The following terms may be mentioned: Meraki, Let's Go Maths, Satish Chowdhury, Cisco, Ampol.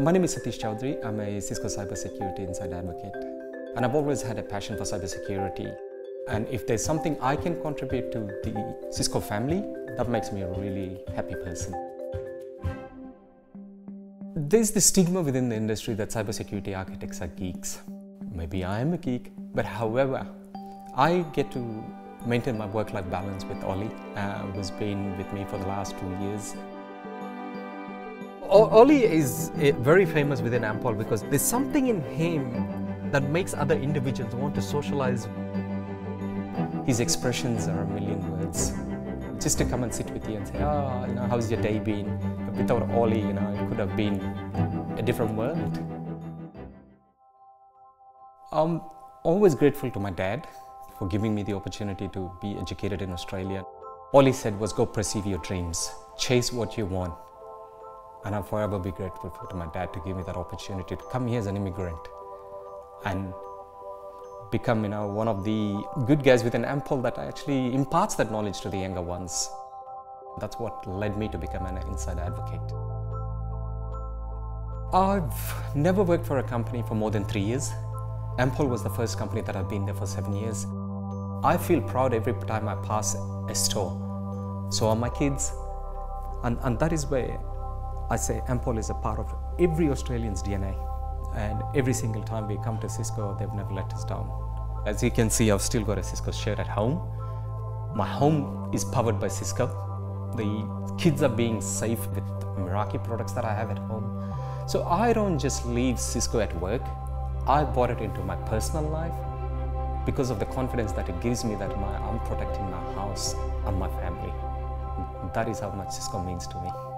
My name is Satish Chowdhury. I'm a Cisco Cybersecurity Inside Advocate. And I've always had a passion for cybersecurity. And if there's something I can contribute to the Cisco family, that makes me a really happy person. There's the stigma within the industry that cybersecurity architects are geeks. Maybe I am a geek, but however, I get to maintain my work-life balance with Ollie, who's been with me for the last 2 years. Ollie is very famous within Ampol because there's something in him that makes other individuals want to socialize. His expressions are a million words. Just to come and sit with you and say, oh, you know, how's your day been? Without Ollie, you know, it could have been a different world. I'm always grateful to my dad for giving me the opportunity to be educated in Australia. All he said was, go pursue your dreams, chase what you want. And I'll forever be grateful to my dad to give me that opportunity to come here as an immigrant and become, you know, one of the good guys with an Ampol that actually imparts that knowledge to the younger ones. That's what led me to become an inside advocate. I've never worked for a company for more than 3 years. Ampol was the first company that I've been there for 7 years. I feel proud every time I pass a store. So are my kids. And that is where I say Ampol is a part of every Australian's DNA. And every single time we come to Cisco, they've never let us down. As you can see, I've still got a Cisco shirt at home. My home is powered by Cisco. The kids are being safe with Meraki products that I have at home. So I don't just leave Cisco at work. I brought it into my personal life because of the confidence that it gives me that I'm protecting my house and my family. That is how much Cisco means to me.